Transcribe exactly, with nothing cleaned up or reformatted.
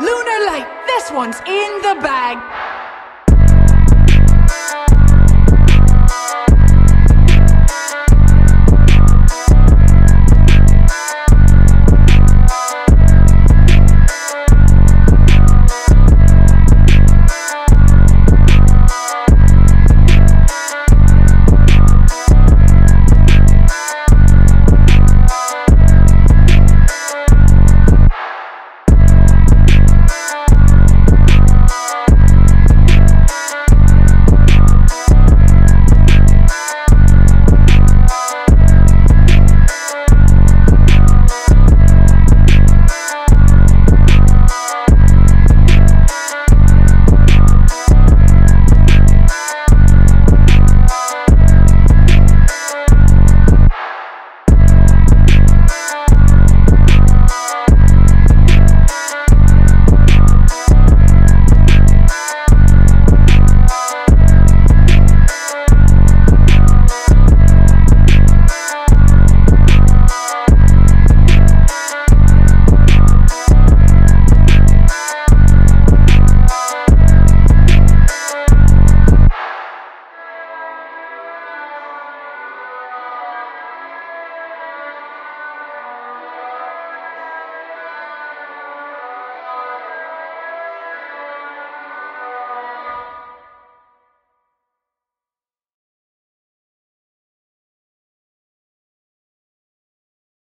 Luna Lepp, this one's in the bag.